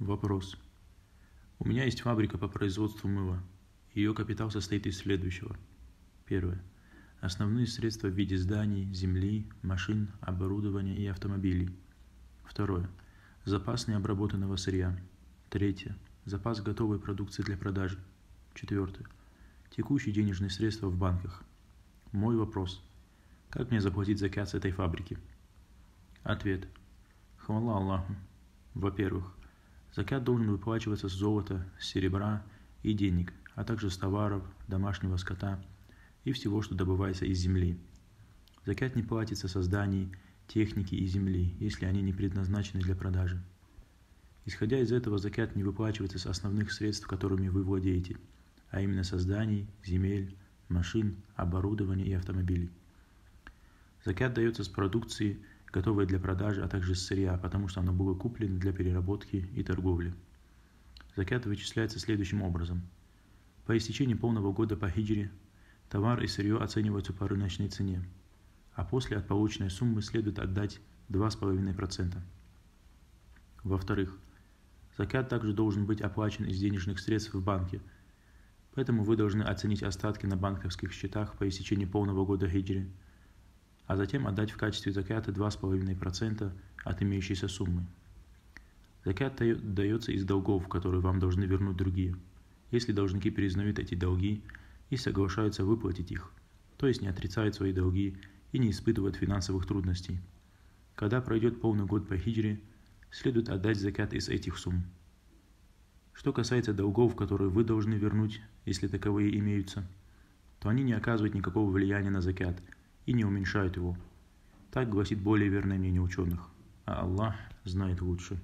Вопрос. У меня есть фабрика по производству мыла. Ее капитал состоит из следующего. Первое. Основные средства в виде зданий, земли, машин, оборудования и автомобилей. Второе. Запас необработанного сырья. Третье. Запас готовой продукции для продажи. Четвертое. Текущие денежные средства в банках. Мой вопрос. Как мне заплатить заказ этой фабрики? Ответ. Хвала Аллаху. Во-первых, закят должен выплачиваться с золота, серебра и денег, а также с товаров, домашнего скота и всего, что добывается из земли. Закят не платится со зданий, техники и земли, если они не предназначены для продажи. Исходя из этого, закят не выплачивается с основных средств, которыми вы владеете, а именно со зданий, земель, машин, оборудования и автомобилей. Закят дается с продукции, готовое для продажи, а также сырья, потому что оно было куплено для переработки и торговли. Закят вычисляется следующим образом. По истечении полного года по хиджре товар и сырье оцениваются по рыночной цене, а после от полученной суммы следует отдать 2,5%. Во-вторых, закят также должен быть оплачен из денежных средств в банке, поэтому вы должны оценить остатки на банковских счетах по истечении полного года хиджре, а затем отдать в качестве закята 2,5% от имеющейся суммы. Закят дается из долгов, которые вам должны вернуть другие, если должники признают эти долги и соглашаются выплатить их, то есть не отрицают свои долги и не испытывают финансовых трудностей. Когда пройдет полный год по хиджре, следует отдать закят из этих сумм. Что касается долгов, которые вы должны вернуть, если таковые имеются, то они не оказывают никакого влияния на закят и не уменьшают его. Так гласит более верное мнение ученых, а Аллах знает лучше.